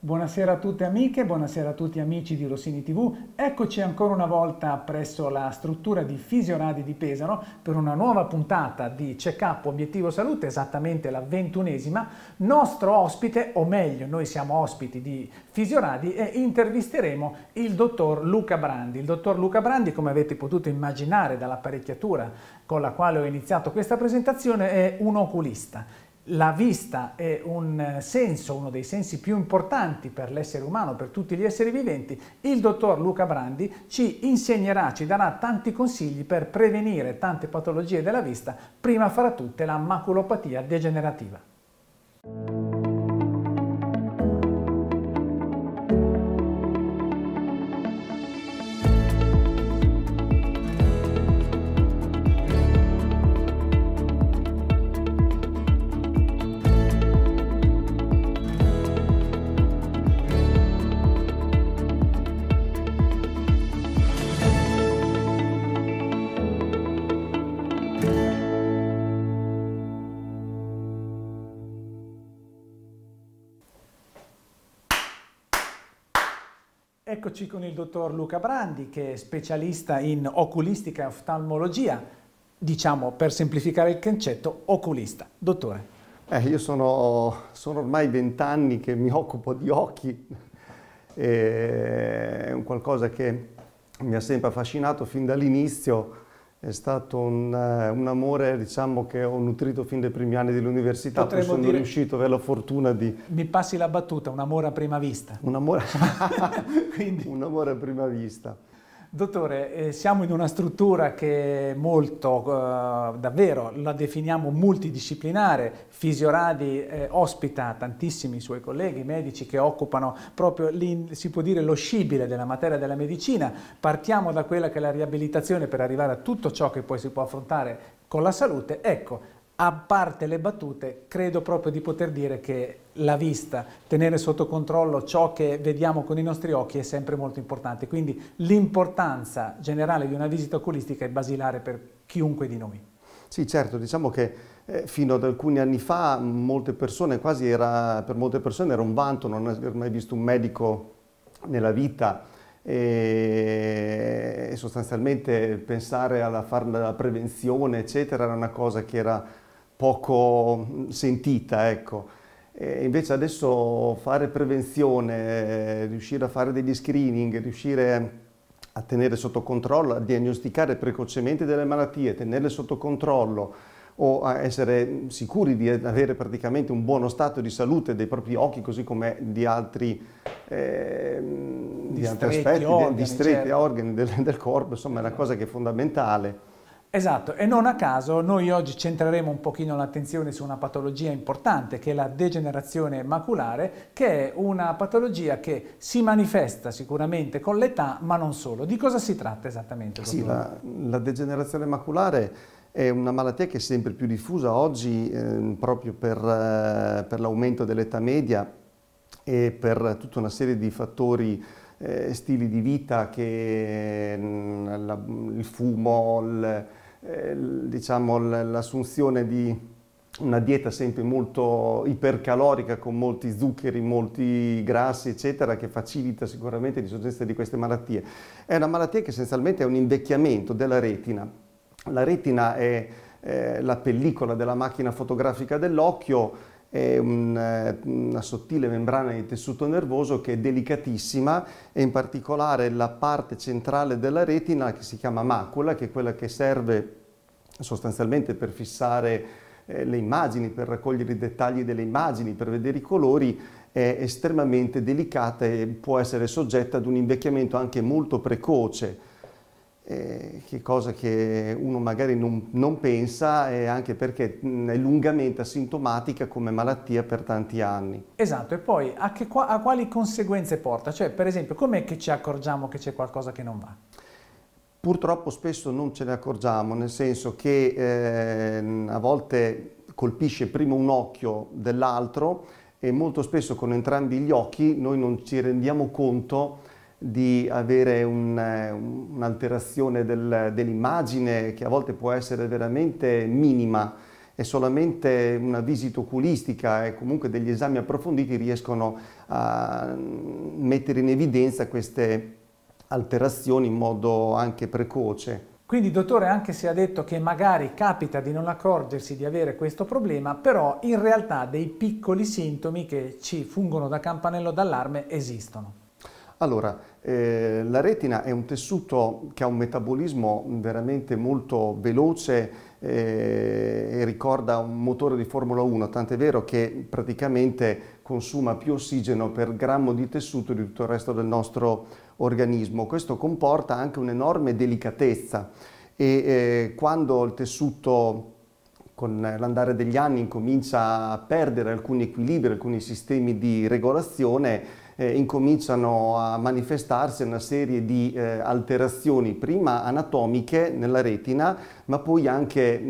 Buonasera a tutte amiche, buonasera a tutti amici di Rossini TV. Eccoci ancora una volta presso la struttura di Fisioradi di Pesaro per una nuova puntata di Check-up Obiettivo Salute, esattamente la 21ª. Nostro ospite, o meglio, noi siamo ospiti di Fisioradi e intervisteremo il dottor Luca Brandi. Il dottor Luca Brandi, come avete potuto immaginare dall'apparecchiatura con la quale ho iniziato questa presentazione, è un oculista. La vista è un senso, uno dei sensi più importanti per l'essere umano, per tutti gli esseri viventi. Il dottor Luca Brandi ci insegnerà, ci darà tanti consigli per prevenire tante patologie della vista, prima fra tutte la maculopatia degenerativa. Eccoci con il dottor Luca Brandi, che è specialista in oculistica e oftalmologia, diciamo per semplificare il concetto, oculista. Dottore. Io sono ormai 20 anni che mi occupo di occhi, è un qualcosa che mi ha sempre affascinato fin dall'inizio, è stato un amore, diciamo, che ho nutrito fin dai primi anni dell'università. Poi sono riuscito a avere la fortuna di... Mi passi la battuta, un amore a prima vista. Un amore, quindi... un amore a prima vista. Dottore, siamo in una struttura che è molto, davvero, la definiamo multidisciplinare. Fisioradi ospita tantissimi suoi colleghi medici che occupano proprio, si può dire, lo scibile della materia della medicina. Partiamo da quella che è la riabilitazione per arrivare a tutto ciò che poi si può affrontare con la salute. Ecco, a parte le battute, credo proprio di poter dire che la vista, tenere sotto controllo ciò che vediamo con i nostri occhi, è sempre molto importante. Quindi l'importanza generale di una visita oculistica è basilare per chiunque di noi. Sì, certo, diciamo che fino ad alcuni anni fa molte persone, per molte persone era un vanto non aver mai visto un medico nella vita e sostanzialmente pensare a fare la prevenzione, eccetera, era una cosa che era poco sentita, ecco. E invece adesso fare prevenzione, riuscire a fare degli screening, riuscire a tenere sotto controllo, a diagnosticare precocemente delle malattie, tenerle sotto controllo o a essere sicuri di avere praticamente un buono stato di salute dei propri occhi, così come di altri aspetti, organi, di stretti, certo, organi del corpo, insomma è una cosa che è fondamentale. Esatto, e non a caso noi oggi centreremo un pochino l'attenzione su una patologia importante che è la degenerazione maculare, che è una patologia che si manifesta sicuramente con l'età, ma non solo. Di cosa si tratta esattamente? Sì, la degenerazione maculare è una malattia che è sempre più diffusa oggi, proprio per l'aumento dell'età media e per tutta una serie di fattori, stili di vita, che il fumo, diciamo, l'assunzione di una dieta sempre molto ipercalorica con molti zuccheri, molti grassi, eccetera, che facilita sicuramente l'insorgenza di queste malattie. È una malattia che essenzialmente è un invecchiamento della retina. La retina è la pellicola della macchina fotografica dell'occhio, è una sottile membrana di tessuto nervoso che è delicatissima, e in particolare la parte centrale della retina, che si chiama macula, che è quella che serve sostanzialmente per fissare le immagini, per raccogliere i dettagli delle immagini, per vedere i colori, è estremamente delicata e può essere soggetta ad un invecchiamento anche molto precoce. Che cosa che uno magari non pensa, e anche perché è lungamente asintomatica come malattia per tanti anni. Esatto, e poi a quali conseguenze porta? Cioè, per esempio, com'è che ci accorgiamo che c'è qualcosa che non va? Purtroppo spesso non ce ne accorgiamo, nel senso che a volte colpisce prima un occhio dell'altro, e molto spesso con entrambi gli occhi noi non ci rendiamo conto di avere un'alterazione dell'immagine, che a volte può essere veramente minima, è solamente una visita oculistica e comunque degli esami approfonditi riescono a mettere in evidenza queste alterazioni in modo anche precoce. Quindi dottore, anche se ha detto che magari capita di non accorgersi di avere questo problema, però in realtà dei piccoli sintomi che ci fungono da campanello d'allarme esistono. Allora, la retina è un tessuto che ha un metabolismo veramente molto veloce e ricorda un motore di Formula 1, tant'è vero che praticamente consuma più ossigeno per grammo di tessuto di tutto il resto del nostro organismo. Questo comporta anche un'enorme delicatezza e quando il tessuto con l'andare degli anni incomincia a perdere alcuni equilibri, alcuni sistemi di regolazione, incominciano a manifestarsi una serie di alterazioni, prima anatomiche nella retina, ma poi anche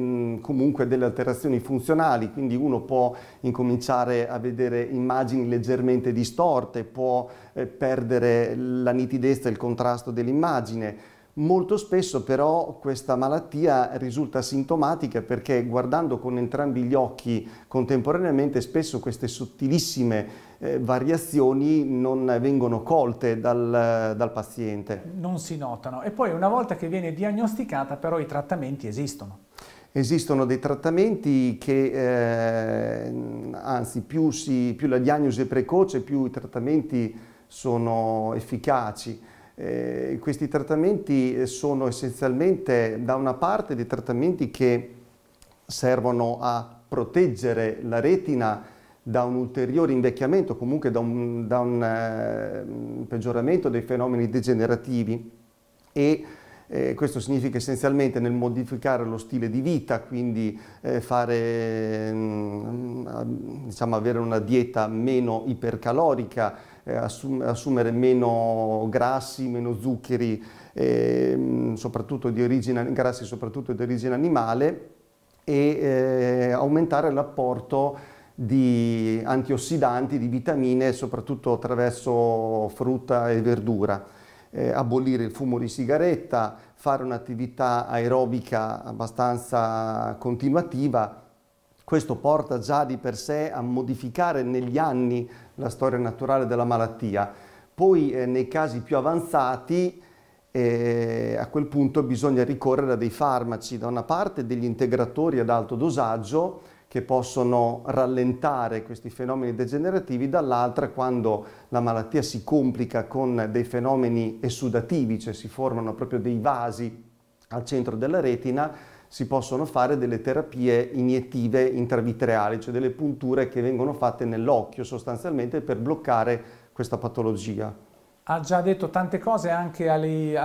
comunque delle alterazioni funzionali, quindi uno può incominciare a vedere immagini leggermente distorte, può perdere la nitidezza e il contrasto dell'immagine. Molto spesso però questa malattia risulta sintomatica perché guardando con entrambi gli occhi contemporaneamente spesso queste sottilissime variazioni non vengono colte dal paziente. Non si notano e poi una volta che viene diagnosticata però i trattamenti esistono. Esistono dei trattamenti che anzi più la diagnosi è precoce più i trattamenti sono efficaci. Questi trattamenti sono essenzialmente da una parte dei trattamenti che servono a proteggere la retina da un ulteriore invecchiamento, comunque da un peggioramento dei fenomeni degenerativi e questo significa essenzialmente nel modificare lo stile di vita, quindi diciamo, avere una dieta meno ipercalorica, assumere meno grassi, meno zuccheri, grassi soprattutto di origine animale e aumentare l'apporto di antiossidanti, di vitamine, soprattutto attraverso frutta e verdura. Abolire il fumo di sigaretta, fare un'attività aerobica abbastanza continuativa. Questo porta già di per sé a modificare negli anni la storia naturale della malattia. Poi nei casi più avanzati a quel punto bisogna ricorrere a dei farmaci, da una parte degli integratori ad alto dosaggio che possono rallentare questi fenomeni degenerativi, dall'altra quando la malattia si complica con dei fenomeni esudativi, cioè si formano proprio dei vasi al centro della retina, si possono fare delle terapie iniettive intravitreali, cioè delle punture che vengono fatte nell'occhio sostanzialmente per bloccare questa patologia. Ha già detto tante cose anche a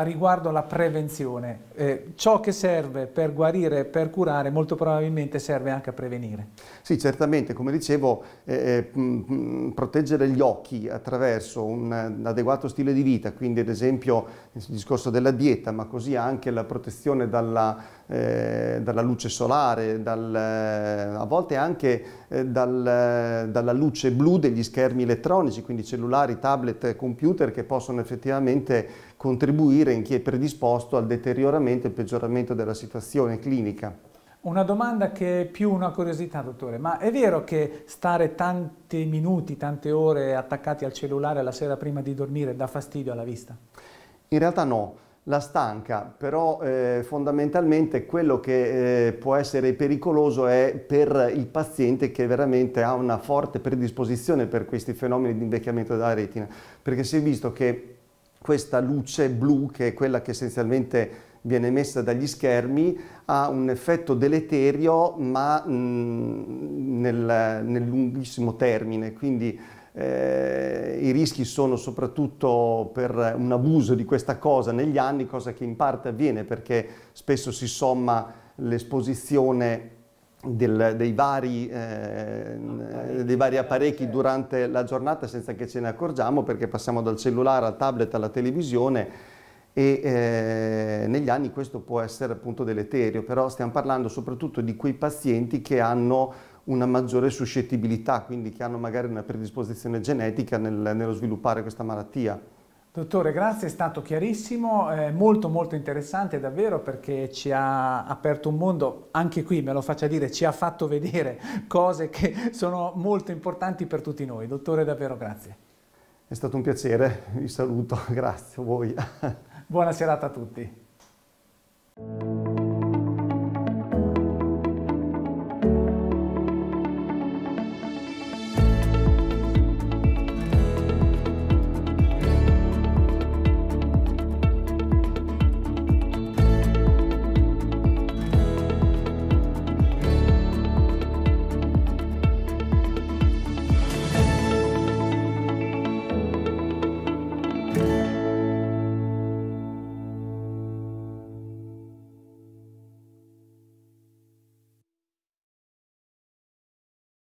riguardo alla prevenzione. Ciò che serve per guarire, per curare, molto probabilmente serve anche a prevenire. Sì, certamente, come dicevo, proteggere gli occhi attraverso un adeguato stile di vita, quindi ad esempio il discorso della dieta, ma così anche la protezione dalla luce solare, a volte anche dalla luce blu degli schermi elettronici, quindi cellulari, tablet, computer, che possono effettivamente contribuire in chi è predisposto al deterioramento e peggioramento della situazione clinica. Una domanda che è più una curiosità, dottore, ma è vero che stare tanti minuti, tante ore attaccati al cellulare la sera prima di dormire dà fastidio alla vista? In realtà no, la stanca, però fondamentalmente quello che può essere pericoloso è per il paziente che veramente ha una forte predisposizione per questi fenomeni di invecchiamento della retina, perché si è visto che questa luce blu, che è quella che essenzialmente viene emessa dagli schermi, ha un effetto deleterio ma nel lunghissimo termine, quindi i rischi sono soprattutto per un abuso di questa cosa negli anni, cosa che in parte avviene perché spesso si somma l'esposizione dei vari apparecchi durante la giornata senza che ce ne accorgiamo, perché passiamo dal cellulare al tablet alla televisione e negli anni questo può essere appunto deleterio, però stiamo parlando soprattutto di quei pazienti che hanno una maggiore suscettibilità, quindi che hanno magari una predisposizione genetica nello sviluppare questa malattia. Dottore, grazie, è stato chiarissimo, molto interessante davvero, perché ci ha aperto un mondo, anche qui me lo faccia dire, ci ha fatto vedere cose che sono molto importanti per tutti noi. Dottore, davvero grazie. È stato un piacere, vi saluto, grazie a voi. Buona serata a tutti.